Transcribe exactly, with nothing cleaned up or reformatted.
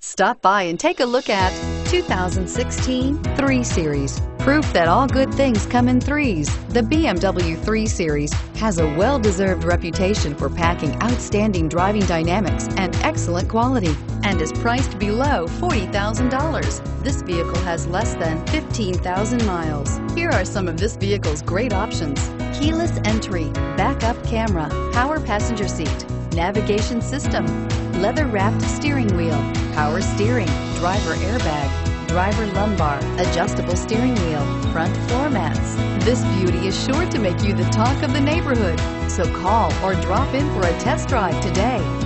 Stop by and take a look at two thousand sixteen three series. Proof that all good things come in threes. The B M W three series has a well-deserved reputation for packing outstanding driving dynamics and excellent quality, and is priced below forty thousand dollars. This vehicle has less than fifteen thousand miles. Here are some of this vehicle's great options: keyless entry, backup camera, power passenger seat, navigation system, leather-wrapped steering wheel, power steering, driver airbag, driver lumbar, adjustable steering wheel, front floor mats. This beauty is sure to make you the talk of the neighborhood. So call or drop in for a test drive today.